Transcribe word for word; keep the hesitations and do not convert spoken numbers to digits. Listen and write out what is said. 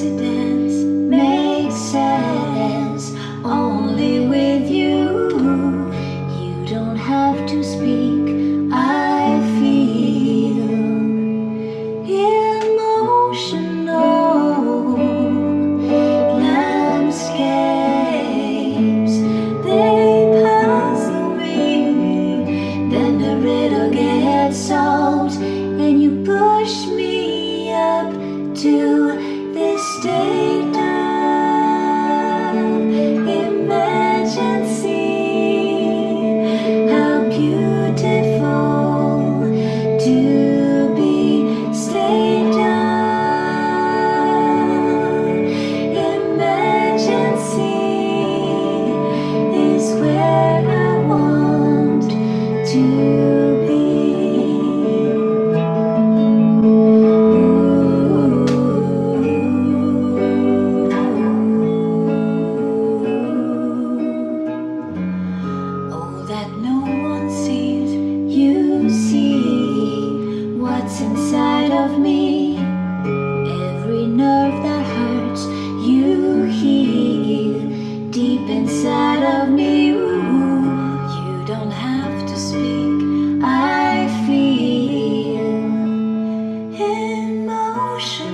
coincidence makes sense only with you. You don't have to speak, I feel emotional landscapes. They pass away, then the riddle gets solved, and you push me up to this state of emergency. How beautiful to be state of emergency is where I want to be. Inside of me, every nerve that hurts, you heal deep inside of me. Ooh, you don't have to speak, I feel emotion.